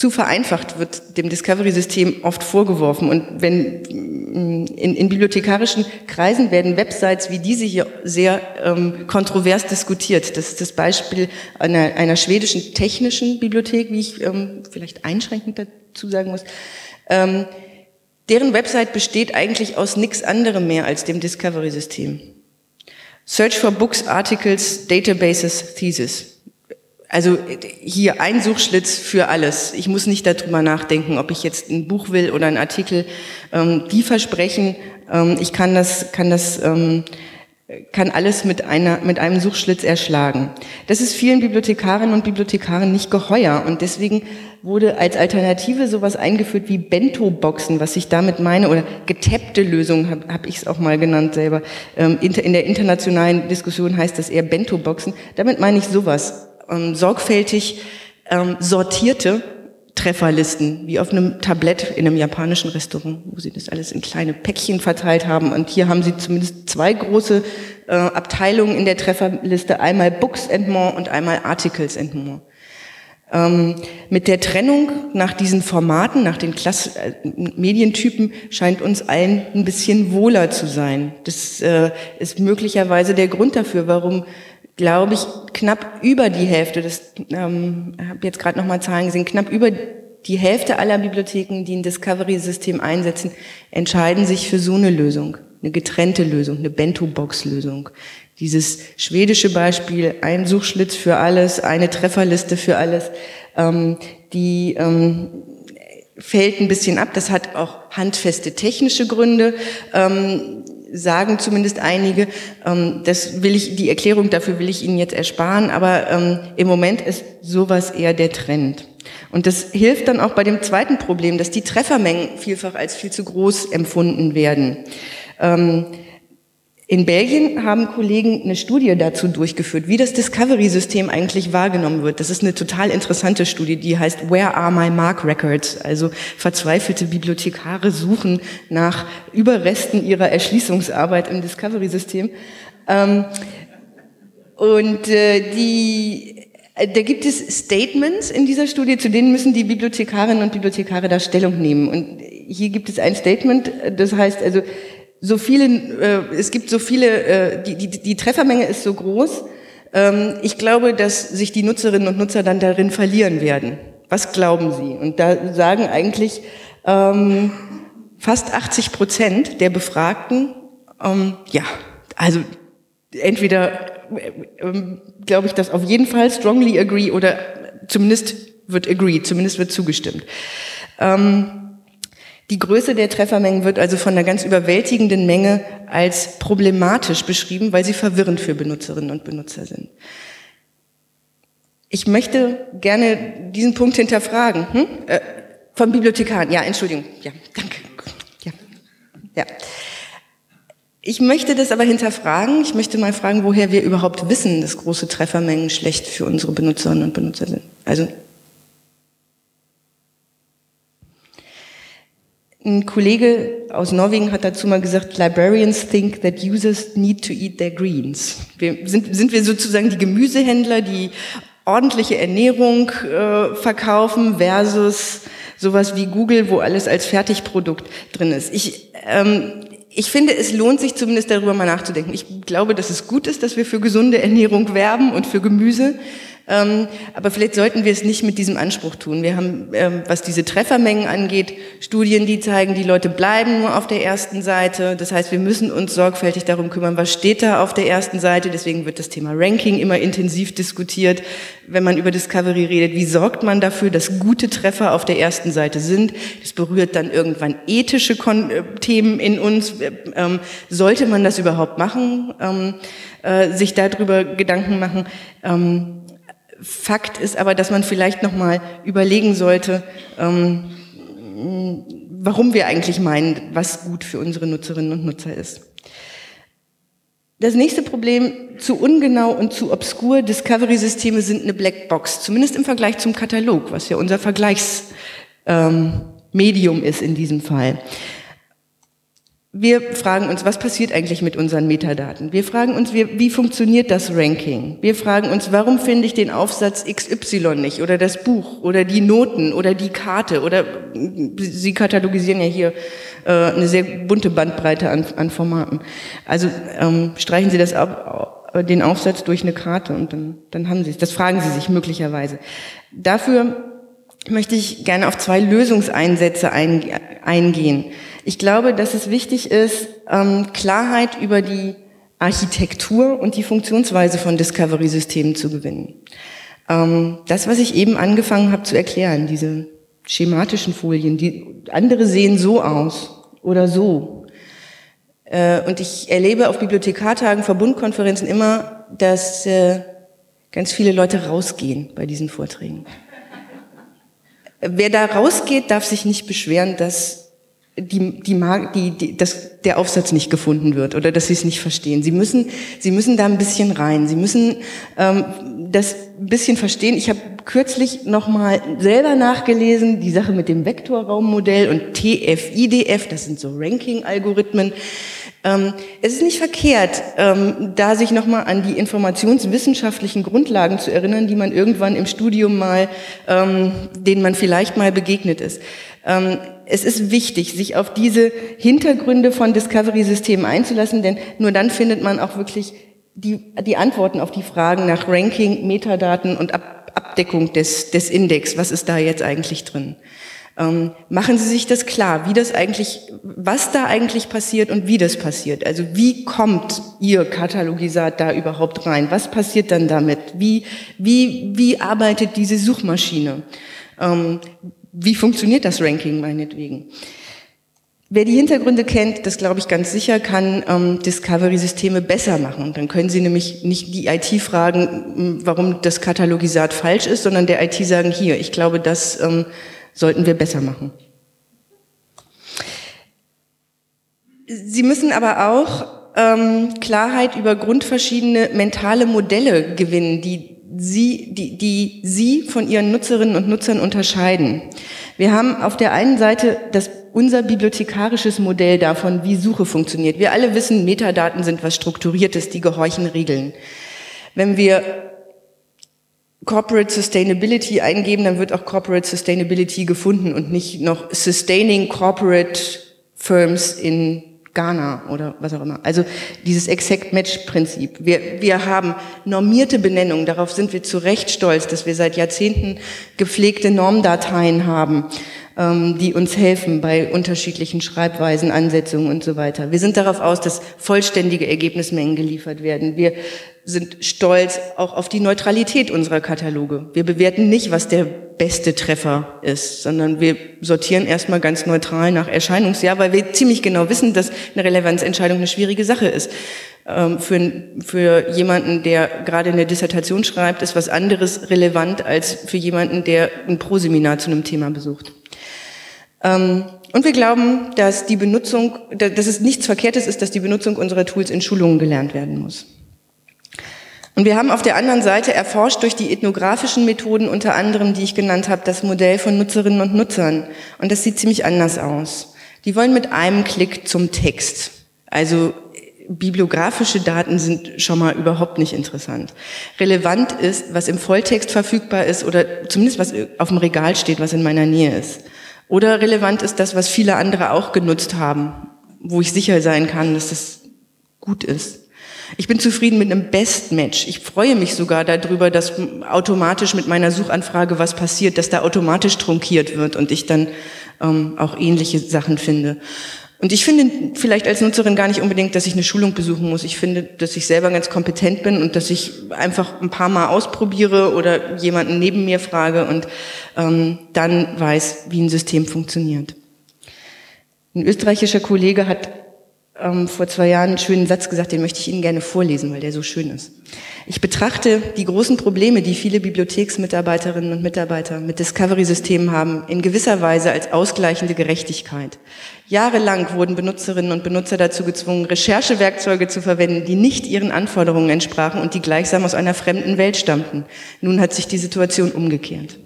Zu vereinfacht wird dem Discovery-System oft vorgeworfen, und wenn in, in bibliothekarischen Kreisen werden Websites wie diese hier sehr ähm, kontrovers diskutiert. Das ist das Beispiel einer, einer schwedischen technischen Bibliothek, wie ich ähm, vielleicht einschränkend dazu sagen muss. Ähm, deren Website besteht eigentlich aus nichts anderem mehr als dem Discovery-System. Search for Books, Articles, Databases, Thesis. Also hier ein Suchschlitz für alles. Ich muss nicht darüber nachdenken, ob ich jetzt ein Buch will oder einen Artikel. Ähm, die versprechen, ähm, ich kann das, kann das, ähm, kann alles mit einer, mit einem Suchschlitz erschlagen. Das ist vielen Bibliothekarinnen und Bibliothekaren nicht geheuer, und deswegen wurde als Alternative sowas eingeführt wie Bento-Boxen, was ich damit meine, oder getappte Lösungen, habe hab ich es auch mal genannt selber. Ähm, in der internationalen Diskussion heißt das eher Bento-Boxen. Damit meine ich sowas. Ähm, sorgfältig ähm, sortierte Trefferlisten, wie auf einem Tablett in einem japanischen Restaurant, wo sie das alles in kleine Päckchen verteilt haben. Und hier haben sie zumindest zwei große äh, Abteilungen in der Trefferliste, einmal Books and More und einmal Articles and More. Ähm, mit der Trennung nach diesen Formaten, nach den Klass- äh, Medientypen, scheint uns allen ein bisschen wohler zu sein. Das äh, ist möglicherweise der Grund dafür, warum, glaube ich, knapp über die Hälfte, das ähm, habe jetzt gerade nochmal Zahlen gesehen, knapp über die Hälfte aller Bibliotheken, die ein Discovery-System einsetzen, entscheiden sich für so eine Lösung, eine getrennte Lösung, eine Bento-Box-Lösung. Dieses schwedische Beispiel, ein Suchschlitz für alles, eine Trefferliste für alles, ähm, die ähm, fällt ein bisschen ab. Das hat auch handfeste technische Gründe. Ähm, sagen zumindest einige, das will ich, die Erklärung dafür will ich Ihnen jetzt ersparen, aber im Moment ist sowas eher der Trend. Und das hilft dann auch bei dem zweiten Problem, dass die Treffermengen vielfach als viel zu groß empfunden werden. In Belgien haben Kollegen eine Studie dazu durchgeführt, wie das Discovery-System eigentlich wahrgenommen wird. Das ist eine total interessante Studie, die heißt Where are my mark records? Also verzweifelte Bibliothekare suchen nach Überresten ihrer Erschließungsarbeit im Discovery-System. Und die, da gibt es Statements in dieser Studie, zu denen müssen die Bibliothekarinnen und Bibliothekare da Stellung nehmen. Und hier gibt es ein Statement, das heißt also, so viele, äh, es gibt so viele, äh, die, die, die Treffermenge ist so groß. Ähm, ich glaube, dass sich die Nutzerinnen und Nutzer dann darin verlieren werden. Was glauben Sie? Und da sagen eigentlich ähm, fast achtzig Prozent der Befragten, ähm, ja, also entweder ähm, glaube ich, dass auf jeden Fall strongly agree oder zumindest wird agree, zumindest wird zugestimmt. Ähm, die Größe der Treffermengen wird also von einer ganz überwältigenden Menge als problematisch beschrieben, weil sie verwirrend für Benutzerinnen und Benutzer sind. Ich möchte gerne diesen Punkt hinterfragen. Hm? Äh, von Bibliothekaren, ja, Entschuldigung. Ja, danke. Ja. Ja. Ich möchte das aber hinterfragen. Ich möchte mal fragen, woher wir überhaupt wissen, dass große Treffermengen schlecht für unsere Benutzerinnen und Benutzer sind. Also ein Kollege aus Norwegen hat dazu mal gesagt, Librarians think that users need to eat their greens. Wir, sind, sind wir sozusagen die Gemüsehändler, die ordentliche Ernährung äh, verkaufen versus sowas wie Google, wo alles als Fertigprodukt drin ist. Ich... Ähm, Ich finde, es lohnt sich zumindest darüber mal nachzudenken. Ich glaube, dass es gut ist, dass wir für gesunde Ernährung werben und für Gemüse. Ähm, aber vielleicht sollten wir es nicht mit diesem Anspruch tun. Wir haben, ähm, was diese Treffermengen angeht, Studien, die zeigen, die Leute bleiben nur auf der ersten Seite. Das heißt, wir müssen uns sorgfältig darum kümmern, was steht da auf der ersten Seite. Deswegen wird das Thema Ranking immer intensiv diskutiert. Wenn man über Discovery redet, wie sorgt man dafür, dass gute Treffer auf der ersten Seite sind? Das berührt dann irgendwann ethische Kon- äh, Themen in uns. Ähm, sollte man das überhaupt machen, ähm, äh, sich darüber Gedanken machen? Ähm, Fakt ist aber, dass man vielleicht nochmal überlegen sollte, ähm, warum wir eigentlich meinen, was gut für unsere Nutzerinnen und Nutzer ist. Das nächste Problem, zu ungenau und zu obskur, Discovery-Systeme sind eine Blackbox, zumindest im Vergleich zum Katalog, was ja unser Vergleichsmedium ähm, ist in diesem Fall. Wir fragen uns, was passiert eigentlich mit unseren Metadaten? Wir fragen uns, wie, wie funktioniert das Ranking? Wir fragen uns, warum finde ich den Aufsatz X Y nicht oder das Buch oder die Noten oder die Karte oder Sie katalogisieren ja hier äh, eine sehr bunte Bandbreite an, an Formaten. Also ähm, streichen Sie das ab, den Aufsatz durch eine Karte und dann, dann haben Sie es. Das fragen Sie sich möglicherweise. Dafür möchte ich gerne auf zwei Lösungseinsätze eingehen. Ich glaube, dass es wichtig ist, Klarheit über die Architektur und die Funktionsweise von Discovery-Systemen zu gewinnen. Das, was ich eben angefangen habe zu erklären, diese schematischen Folien, die andere sehen so aus oder so. Und ich erlebe auf Bibliothekartagen, Verbundkonferenzen immer, dass ganz viele Leute rausgehen bei diesen Vorträgen. Wer da rausgeht, darf sich nicht beschweren, dass die, die, die, die, dass der Aufsatz nicht gefunden wird oder dass sie es nicht verstehen. Sie müssen, sie müssen da ein bisschen rein. Sie müssen ähm, das ein bisschen verstehen. Ich habe kürzlich noch mal selber nachgelesen, die Sache mit dem Vektorraummodell und T F I D F, das sind so Ranking-Algorithmen. Ähm, es ist nicht verkehrt, ähm, da sich noch mal an die informationswissenschaftlichen Grundlagen zu erinnern, die man irgendwann im Studium mal, ähm, denen man vielleicht mal begegnet ist. Ähm, es ist wichtig, sich auf diese Hintergründe von Discovery-Systemen einzulassen, denn nur dann findet man auch wirklich die, die Antworten auf die Fragen nach Ranking, Metadaten und Ab Abdeckung des, des Index, was ist da jetzt eigentlich drin? Ähm, machen Sie sich das klar, wie das eigentlich, was da eigentlich passiert und wie das passiert. Also wie kommt Ihr Katalogisat da überhaupt rein? Was passiert dann damit? Wie, wie, wie arbeitet diese Suchmaschine? Ähm, wie funktioniert das Ranking meinetwegen? Wer die Hintergründe kennt, das glaube ich ganz sicher, kann ähm, Discovery-Systeme besser machen. Dann können Sie nämlich nicht die I T fragen, warum das Katalogisat falsch ist, sondern der I T sagen, hier, ich glaube, das ähm, sollten wir besser machen. Sie müssen aber auch ähm, Klarheit über grundverschiedene mentale Modelle gewinnen, die Sie, die, die Sie von Ihren Nutzerinnen und Nutzern unterscheiden. Wir haben auf der einen Seite das unser bibliothekarisches Modell davon, wie Suche funktioniert. Wir alle wissen, Metadaten sind was Strukturiertes, die gehorchen Regeln. Wenn wir Corporate Sustainability eingeben, dann wird auch Corporate Sustainability gefunden und nicht noch Sustaining Corporate Firms in Ghana oder was auch immer. Also dieses Exact-Match-Prinzip. Wir, wir haben normierte Benennungen, darauf sind wir zu Recht stolz, dass wir seit Jahrzehnten gepflegte Normdateien haben, ähm, die uns helfen bei unterschiedlichen Schreibweisen, Ansetzungen und so weiter. Wir sind darauf aus, dass vollständige Ergebnismengen geliefert werden. Wir sind stolz auch auf die Neutralität unserer Kataloge. Wir bewerten nicht, was der beste Treffer ist, sondern wir sortieren erstmal ganz neutral nach Erscheinungsjahr, weil wir ziemlich genau wissen, dass eine Relevanzentscheidung eine schwierige Sache ist. Für, für jemanden, der gerade eine Dissertation schreibt, ist was anderes relevant als für jemanden, der ein Proseminar zu einem Thema besucht. Und wir glauben, dass die Benutzung, dass es nichts Verkehrtes ist, dass die Benutzung unserer Tools in Schulungen gelernt werden muss. Und wir haben auf der anderen Seite erforscht durch die ethnografischen Methoden, unter anderem, die ich genannt habe, das Modell von Nutzerinnen und Nutzern. Und das sieht ziemlich anders aus. Die wollen mit einem Klick zum Text. Also bibliografische Daten sind schon mal überhaupt nicht interessant. Relevant ist, was im Volltext verfügbar ist oder zumindest was auf dem Regal steht, was in meiner Nähe ist. Oder relevant ist das, was viele andere auch genutzt haben, wo ich sicher sein kann, dass das gut ist. Ich bin zufrieden mit einem Best-Match. Ich freue mich sogar darüber, dass automatisch mit meiner Suchanfrage was passiert, dass da automatisch trunkiert wird und ich dann ähm, auch ähnliche Sachen finde. Und ich finde vielleicht als Nutzerin gar nicht unbedingt, dass ich eine Schulung besuchen muss. Ich finde, dass ich selber ganz kompetent bin und dass ich einfach ein paar Mal ausprobiere oder jemanden neben mir frage und ähm, dann weiß, wie ein System funktioniert. Ein österreichischer Kollege hat vor zwei Jahren einen schönen Satz gesagt, den möchte ich Ihnen gerne vorlesen, weil der so schön ist. Ich betrachte die großen Probleme, die viele Bibliotheksmitarbeiterinnen und Mitarbeiter mit Discovery-Systemen haben, in gewisser Weise als ausgleichende Gerechtigkeit. Jahrelang wurden Benutzerinnen und Benutzer dazu gezwungen, Recherchewerkzeuge zu verwenden, die nicht ihren Anforderungen entsprachen und die gleichsam aus einer fremden Welt stammten. Nun hat sich die Situation umgekehrt.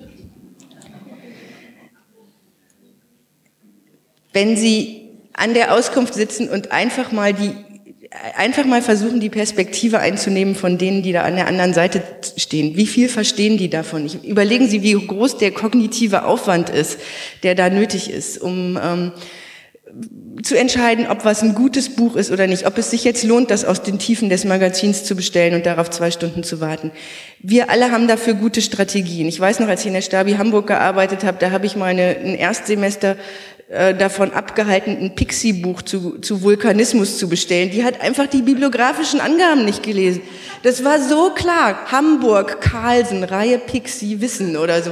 Wenn Sie an der Auskunft sitzen und einfach mal die, einfach mal versuchen, die Perspektive einzunehmen von denen, die da an der anderen Seite stehen. Wie viel verstehen die davon? Überlegen Sie, wie groß der kognitive Aufwand ist, der da nötig ist, um ähm, zu entscheiden, ob was ein gutes Buch ist oder nicht, ob es sich jetzt lohnt, das aus den Tiefen des Magazins zu bestellen und darauf zwei Stunden zu warten. Wir alle haben dafür gute Strategien. Ich weiß noch, als ich in der Stabi Hamburg gearbeitet habe, da habe ich meine ein Erstsemester äh, davon abgehalten, ein Pixie-Buch zu, zu Vulkanismus zu bestellen. Die hat einfach die bibliografischen Angaben nicht gelesen. Das war so klar. Hamburg, Carlsen, Reihe Pixie, Wissen oder so.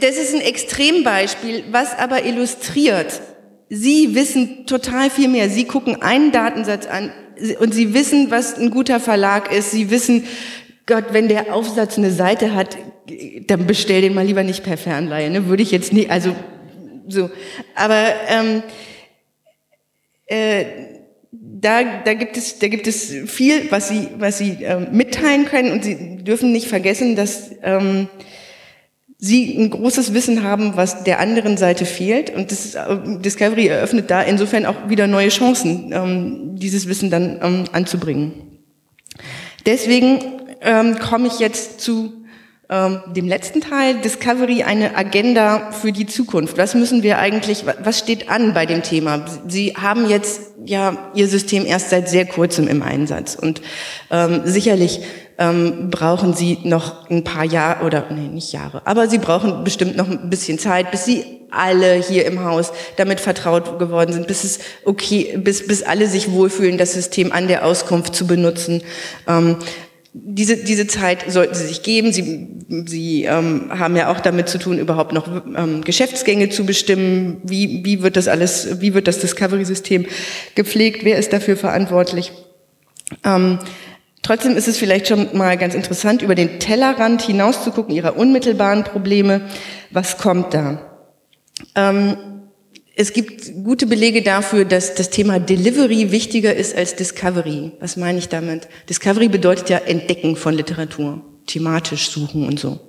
Das ist ein Extrembeispiel, was aber illustriert, Sie wissen total viel mehr. Sie gucken einen Datensatz an und Sie wissen, was ein guter Verlag ist. Sie wissen, Gott, wenn der Aufsatz eine Seite hat, dann bestell den mal lieber nicht per Fernleihe. Ne? Würde ich jetzt nie, also so. Aber ähm, äh, da, da gibt es, da gibt es viel, was Sie, was Sie ähm, mitteilen können und Sie dürfen nicht vergessen, dass ähm, Sie ein großes Wissen haben, was der anderen Seite fehlt. Und das ist, Discovery eröffnet da insofern auch wieder neue Chancen, ähm, dieses Wissen dann ähm, anzubringen. Deswegen ähm, komme ich jetzt zu ähm, dem letzten Teil, Discovery, eine Agenda für die Zukunft. Was müssen wir eigentlich, was steht an bei dem Thema? Sie haben jetzt ja Ihr System erst seit sehr kurzem im Einsatz und ähm, sicherlich Ähm, brauchen Sie noch ein paar Jahre, oder nee, nicht Jahre, aber Sie brauchen bestimmt noch ein bisschen Zeit, bis Sie alle hier im Haus damit vertraut geworden sind, bis es okay, bis bis alle sich wohlfühlen, das System an der Auskunft zu benutzen. Ähm, diese diese Zeit sollten Sie sich geben. Sie Sie ähm, haben ja auch damit zu tun, überhaupt noch ähm, Geschäftsgänge zu bestimmen. Wie wie wird das alles? Wie wird das Discovery-System gepflegt? Wer ist dafür verantwortlich? Ähm, Trotzdem ist es vielleicht schon mal ganz interessant, über den Tellerrand hinaus zu gucken, Ihrer unmittelbaren Probleme. Was kommt da? Ähm, es gibt gute Belege dafür, dass das Thema Delivery wichtiger ist als Discovery. Was meine ich damit? Discovery bedeutet ja Entdecken von Literatur, thematisch suchen und so.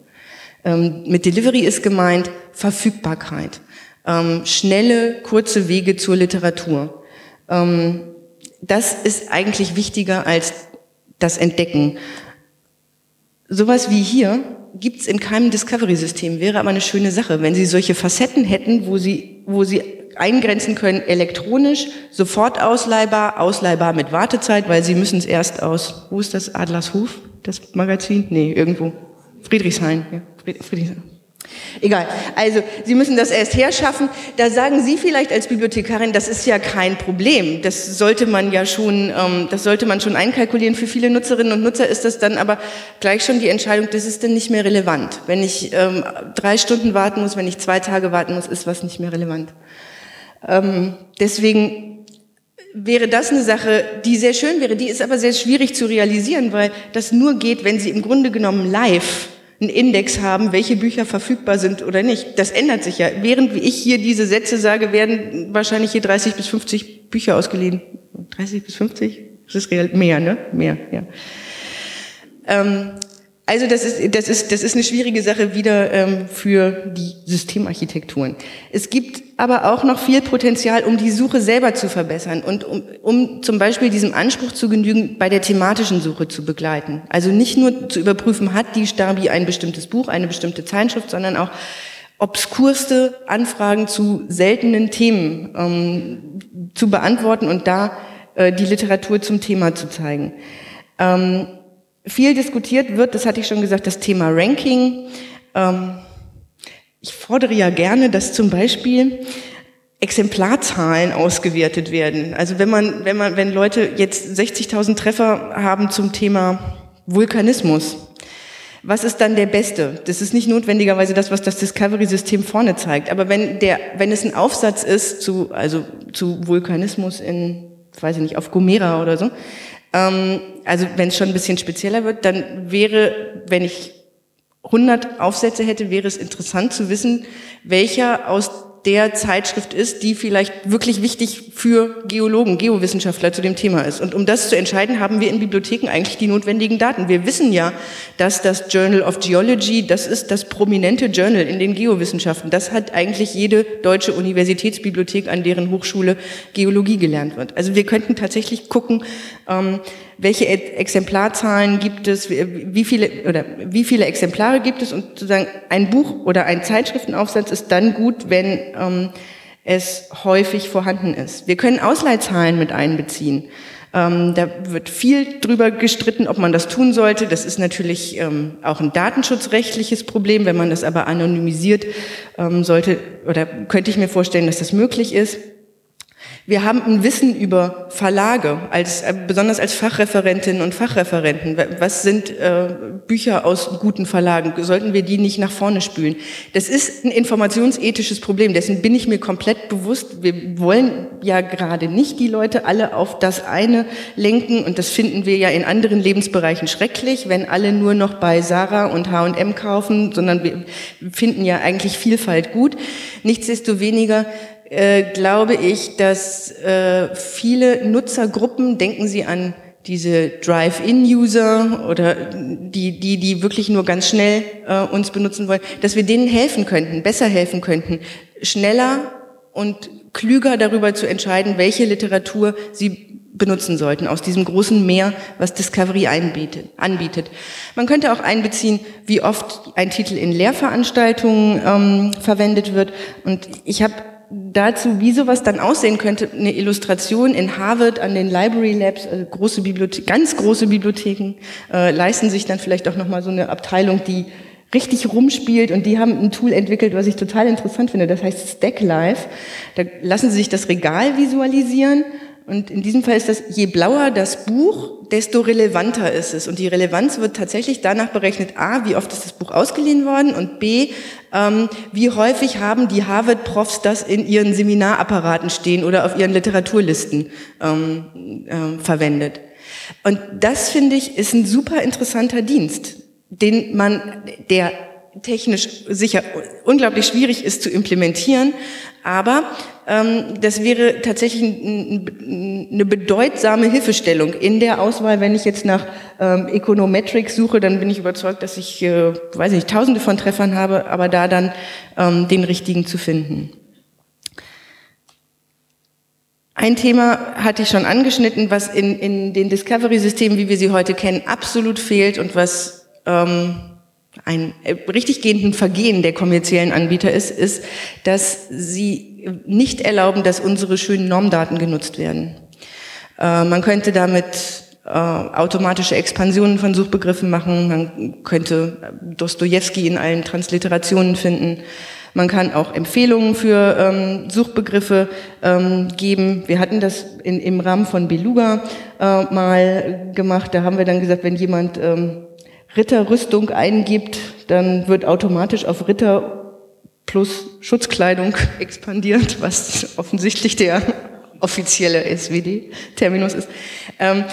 Ähm, mit Delivery ist gemeint Verfügbarkeit, ähm, schnelle, kurze Wege zur Literatur. Ähm, das ist eigentlich wichtiger als das Entdecken. Sowas wie hier gibt's in keinem Discovery-System, wäre aber eine schöne Sache, wenn Sie solche Facetten hätten, wo Sie, wo Sie eingrenzen können, elektronisch, sofort ausleihbar, ausleihbar mit Wartezeit, weil Sie müssen es erst aus, wo ist das, Adlershof, das Magazin? Nee, irgendwo. Friedrichshain, ja, Friedrichshain. Egal, also Sie müssen das erst herschaffen. Da sagen Sie vielleicht als Bibliothekarin, das ist ja kein Problem. Das sollte man ja schon, ähm, das sollte man schon einkalkulieren. Für viele Nutzerinnen und Nutzer ist das dann aber gleich schon die Entscheidung, das ist dann nicht mehr relevant. Wenn ich ähm, drei Stunden warten muss, wenn ich zwei Tage warten muss, ist was nicht mehr relevant. Ähm, deswegen wäre das eine Sache, die sehr schön wäre, die ist aber sehr schwierig zu realisieren, weil das nur geht, wenn Sie im Grunde genommen live einen Index haben, welche Bücher verfügbar sind oder nicht. Das ändert sich ja. Während ich hier diese Sätze sage, werden wahrscheinlich hier dreißig bis fünfzig Bücher ausgeliehen. dreißig bis fünfzig? Das ist real, mehr, ne? Mehr, ja. Ähm, also das ist, das ist, das ist eine schwierige Sache wieder ähm, für die Systemarchitekturen. Es gibt aber auch noch viel Potenzial, um die Suche selber zu verbessern und um, um zum Beispiel diesem Anspruch zu genügen, bei der thematischen Suche zu begleiten. Also nicht nur zu überprüfen, hat die Stabi ein bestimmtes Buch, eine bestimmte Zeitschrift, sondern auch obskurste Anfragen zu seltenen Themen ähm, zu beantworten und da äh, die Literatur zum Thema zu zeigen. Ähm, viel diskutiert wird, das hatte ich schon gesagt, das Thema Ranking. Ähm, Ich fordere ja gerne, dass zum Beispiel Exemplarzahlen ausgewertet werden. Also wenn man, wenn man, wenn Leute jetzt sechzigtausend Treffer haben zum Thema Vulkanismus, was ist dann der Beste? Das ist nicht notwendigerweise das, was das Discovery-System vorne zeigt. Aber wenn der, wenn es ein Aufsatz ist zu, also zu Vulkanismus in, weiß ich nicht, auf Gomera oder so, ähm, also wenn es schon ein bisschen spezieller wird, dann wäre, wenn ich hundert Aufsätze hätte, wäre es interessant zu wissen, welcher aus der Zeitschrift ist, die vielleicht wirklich wichtig für Geologen, Geowissenschaftler zu dem Thema ist. Und um das zu entscheiden, haben wir in Bibliotheken eigentlich die notwendigen Daten. Wir wissen ja, dass das Journal of Geology, das ist das prominente Journal in den Geowissenschaften. Das hat eigentlich jede deutsche Universitätsbibliothek, an deren Hochschule Geologie gelernt wird. Also wir könnten tatsächlich gucken, ähm, welche Exemplarzahlen gibt es, wie viele oder wie viele Exemplare gibt es, und sozusagen ein Buch oder ein Zeitschriftenaufsatz ist dann gut, wenn ähm, es häufig vorhanden ist. Wir können Ausleihzahlen mit einbeziehen. Ähm, da wird viel drüber gestritten, ob man das tun sollte. Das ist natürlich ähm, auch ein datenschutzrechtliches Problem. Wenn man das aber anonymisiert, ähm, sollte oder könnte ich mir vorstellen, dass das möglich ist. Wir haben ein Wissen über Verlage, als, besonders als Fachreferentinnen und Fachreferenten. Was sind äh, Bücher aus guten Verlagen? Sollten wir die nicht nach vorne spülen? Das ist ein informationsethisches Problem, dessen bin ich mir komplett bewusst. Wir wollen ja gerade nicht die Leute alle auf das eine lenken, und das finden wir ja in anderen Lebensbereichen schrecklich, wenn alle nur noch bei Zara und H und M kaufen, sondern wir finden ja eigentlich Vielfalt gut. Nichtsdestoweniger Äh, glaube ich, dass äh, viele Nutzergruppen, denken Sie an diese Drive-In-User oder die, die, die wirklich nur ganz schnell äh, uns benutzen wollen, dass wir denen helfen könnten, besser helfen könnten, schneller und klüger darüber zu entscheiden, welche Literatur sie benutzen sollten, aus diesem großen Meer, was Discovery anbietet. Man könnte auch einbeziehen, wie oft ein Titel in Lehrveranstaltungen ähm, verwendet wird. Und ich habe dazu, wie sowas dann aussehen könnte, eine Illustration in Harvard an den Library Labs, also große Bibliotheken, ganz große Bibliotheken, äh, leisten sich dann vielleicht auch nochmal so eine Abteilung, die richtig rumspielt, und die haben ein Tool entwickelt, was ich total interessant finde, das heißt StackLife. Da lassen sie sich das Regal visualisieren, und in diesem Fall ist das, je blauer das Buch, desto relevanter ist es. Und die Relevanz wird tatsächlich danach berechnet, a, wie oft ist das Buch ausgeliehen worden, und b, ähm, wie häufig haben die Harvard-Profs das in ihren Seminarapparaten stehen oder auf ihren Literaturlisten ähm, äh, verwendet. Und das, finde ich, ist ein super interessanter Dienst, den man, der technisch sicher unglaublich schwierig ist zu implementieren, aber ähm, das wäre tatsächlich ein, ein, eine bedeutsame Hilfestellung in der Auswahl. Wenn ich jetzt nach ähm, Econometrics suche, dann bin ich überzeugt, dass ich, äh, weiß nicht, tausende von Treffern habe, aber da dann ähm, den richtigen zu finden. Ein Thema hatte ich schon angeschnitten, was in, in den Discovery-Systemen, wie wir sie heute kennen, absolut fehlt und was ähm, ein richtig gehenden Vergehen der kommerziellen Anbieter ist, ist, dass sie nicht erlauben, dass unsere schönen Normdaten genutzt werden. Äh, man könnte damit äh, automatische Expansionen von Suchbegriffen machen. Man könnte Dostojewski in allen Transliterationen finden. Man kann auch Empfehlungen für ähm, Suchbegriffe ähm, geben. Wir hatten das in, im Rahmen von Beluga äh, mal gemacht. Da haben wir dann gesagt, wenn jemand ähm, Ritterrüstung eingibt, dann wird automatisch auf Ritter plus Schutzkleidung expandiert, was offensichtlich der offizielle S W D-Terminus ist. Ähm,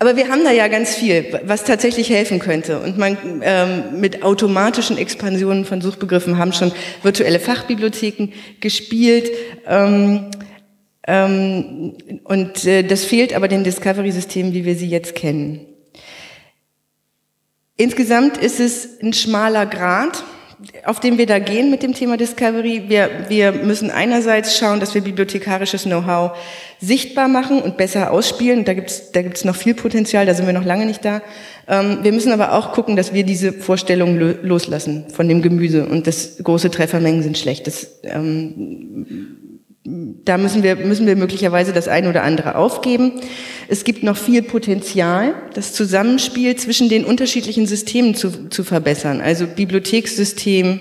Aber wir haben da ja ganz viel, was tatsächlich helfen könnte. Und man ähm, mit automatischen Expansionen von Suchbegriffen haben schon virtuelle Fachbibliotheken gespielt. Ähm, ähm, und äh, das fehlt aber dem Discovery-System, wie wir sie jetzt kennen. Insgesamt ist es ein schmaler Grat, auf dem wir da gehen mit dem Thema Discovery. Wir, wir müssen einerseits schauen, dass wir bibliothekarisches Know-how sichtbar machen und besser ausspielen. Da gibt's, da gibt's noch viel Potenzial, da sind wir noch lange nicht da. Ähm, wir müssen aber auch gucken, dass wir diese Vorstellung lo loslassen von dem Gemüse und dass große Treffermengen sind schlecht. Das, ähm, da müssen wir, müssen wir möglicherweise das eine oder andere aufgeben. Es gibt noch viel Potenzial, das Zusammenspiel zwischen den unterschiedlichen Systemen zu, zu verbessern. Also Bibliothekssystem,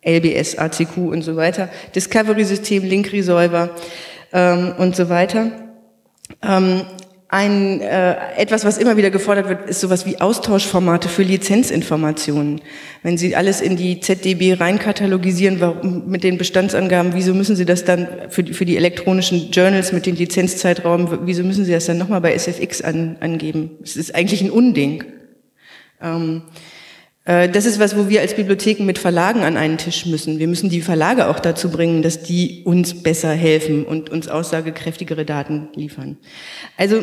L B S, A C Q und so weiter, Discovery-System, Link-Resolver ähm, und so weiter. Ähm, ein, äh, etwas, was immer wieder gefordert wird, ist sowas wie Austauschformate für Lizenzinformationen. Wenn Sie alles in die Z D B reinkatalogisieren, warum, mit den Bestandsangaben, wieso müssen Sie das dann für die, für die elektronischen Journals mit den Lizenzzeitraum, wieso müssen Sie das dann nochmal bei S F X an, angeben? Es ist eigentlich ein Unding. Ähm, äh, das ist was, wo wir als Bibliotheken mit Verlagen an einen Tisch müssen. Wir müssen die Verlage auch dazu bringen, dass die uns besser helfen und uns aussagekräftigere Daten liefern. Also,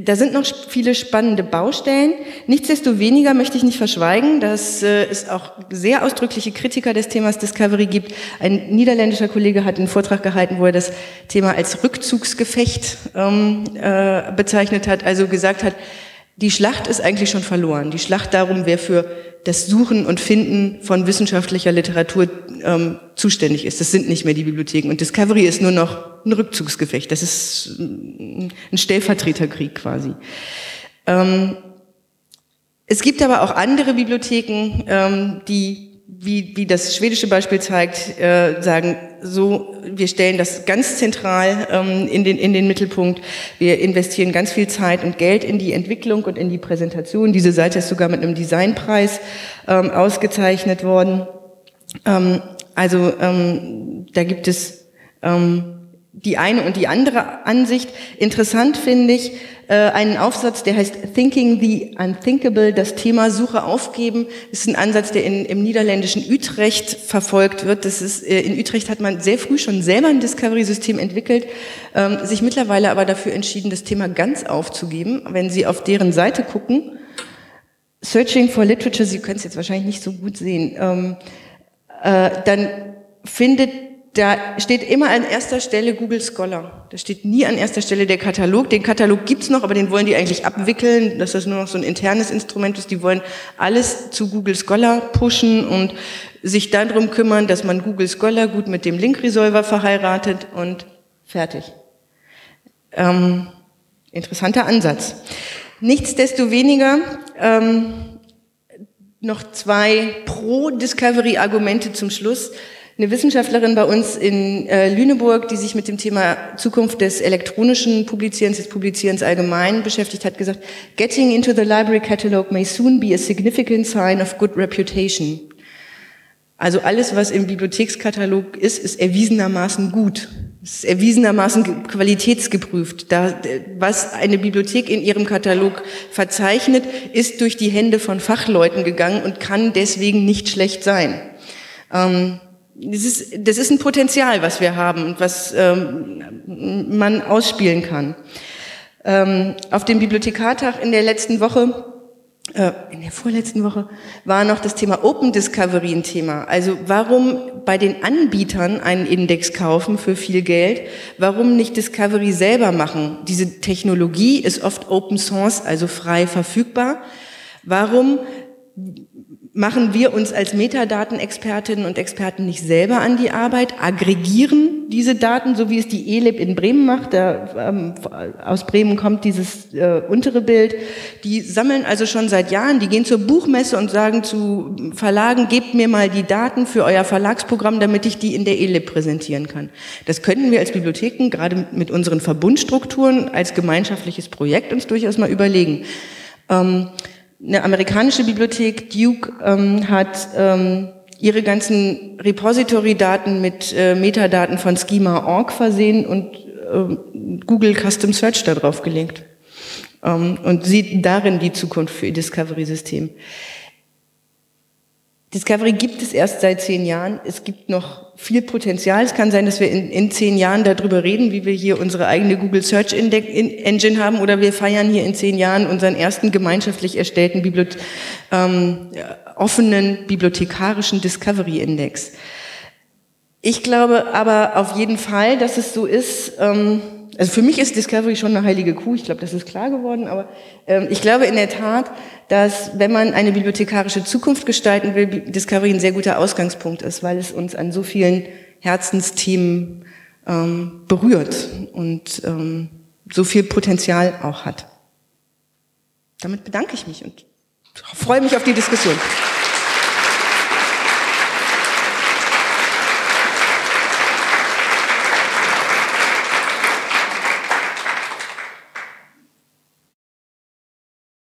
da sind noch viele spannende Baustellen. Nichtsdestoweniger möchte ich nicht verschweigen, dass es auch sehr ausdrückliche Kritiker des Themas Discovery gibt. Ein niederländischer Kollege hat einen Vortrag gehalten, wo er das Thema als Rückzugsgefecht ähm, äh, bezeichnet hat, also gesagt hat, die Schlacht ist eigentlich schon verloren. Die Schlacht darum, wer für das Suchen und Finden von wissenschaftlicher Literatur ähm, zuständig ist. Das sind nicht mehr die Bibliotheken. Und Discovery ist nur noch ein Rückzugsgefecht. Das ist ein Stellvertreterkrieg quasi. Ähm, es gibt aber auch andere Bibliotheken, ähm, die, wie, wie das schwedische Beispiel zeigt, äh, sagen, so, wir stellen das ganz zentral ähm, in den, in den Mittelpunkt. Wir investieren ganz viel Zeit und Geld in die Entwicklung und in die Präsentation. Diese Seite ist sogar mit einem Designpreis ähm, ausgezeichnet worden. Ähm, also ähm, da gibt es ähm, die eine und die andere Ansicht. Interessant finde ich äh, einen Aufsatz, der heißt Thinking the Unthinkable, das Thema Suche aufgeben. Das ist ein Ansatz, der in, im niederländischen Utrecht verfolgt wird. Das ist, äh, in Utrecht hat man sehr früh schon selber ein Discovery-System entwickelt, ähm, sich mittlerweile aber dafür entschieden, das Thema ganz aufzugeben. Wenn Sie auf deren Seite gucken, Searching for Literature, Sie können es jetzt wahrscheinlich nicht so gut sehen, ähm, äh, dann findet da steht immer an erster Stelle Google Scholar. Da steht nie an erster Stelle der Katalog. Den Katalog gibt's noch, aber den wollen die eigentlich abwickeln, dass das nur noch so ein internes Instrument ist. Die wollen alles zu Google Scholar pushen und sich darum kümmern, dass man Google Scholar gut mit dem Link-Resolver verheiratet und fertig. Ähm, interessanter Ansatz. Nichtsdestoweniger ähm, noch zwei Pro-Discovery-Argumente zum Schluss. Eine Wissenschaftlerin bei uns in äh, Lüneburg, die sich mit dem Thema Zukunft des elektronischen Publizierens, des Publizierens allgemein beschäftigt hat, gesagt, getting into the library catalog may soon be a significant sign of good reputation. Also alles, was im Bibliothekskatalog ist, ist erwiesenermaßen gut. Es ist erwiesenermaßen qualitätsgeprüft. Da, was eine Bibliothek in ihrem Katalog verzeichnet, ist durch die Hände von Fachleuten gegangen und kann deswegen nicht schlecht sein. Ähm, Das ist, das ist ein Potenzial, was wir haben und was ähm, man ausspielen kann. Ähm, auf dem Bibliothekartag in der letzten Woche, äh, in der vorletzten Woche, war noch das Thema Open Discovery ein Thema. Also warum bei den Anbietern einen Index kaufen für viel Geld, warum nicht Discovery selber machen? Diese Technologie ist oft Open Source, also frei verfügbar. Warum machen wir uns als Metadatenexpertinnen und Experten nicht selber an die Arbeit, aggregieren diese Daten, so wie es die E-Lib in Bremen macht. Da, ähm, aus Bremen kommt dieses äh, untere Bild. Die sammeln also schon seit Jahren, die gehen zur Buchmesse und sagen zu Verlagen, gebt mir mal die Daten für euer Verlagsprogramm, damit ich die in der E-Lib präsentieren kann. Das könnten wir als Bibliotheken, gerade mit unseren Verbundstrukturen, als gemeinschaftliches Projekt uns durchaus mal überlegen. Ähm, Eine amerikanische Bibliothek, Duke, ähm, hat ähm, ihre ganzen Repository-Daten mit äh, Metadaten von Schema Punkt org versehen und ähm, Google Custom Search da drauf gelegt ähm, und sieht darin die Zukunft für ihr Discovery-System. Discovery gibt es erst seit zehn Jahren. Es gibt noch viel Potenzial. Es kann sein, dass wir in, in zehn Jahren darüber reden, wie wir hier unsere eigene Google Search Engine haben, oder wir feiern hier in zehn Jahren unseren ersten gemeinschaftlich erstellten Bibliothe- ähm, offenen bibliothekarischen Discovery Index. Ich glaube aber auf jeden Fall, dass es so ist, ähm, also für mich ist Discovery schon eine heilige Kuh, ich glaube, das ist klar geworden, aber ähm, ich glaube in der Tat, dass, wenn man eine bibliothekarische Zukunft gestalten will, Discovery ein sehr guter Ausgangspunkt ist, weil es uns an so vielen Herzensthemen ähm, berührt und ähm, so viel Potenzial auch hat. Damit bedanke ich mich und freue mich auf die Diskussion.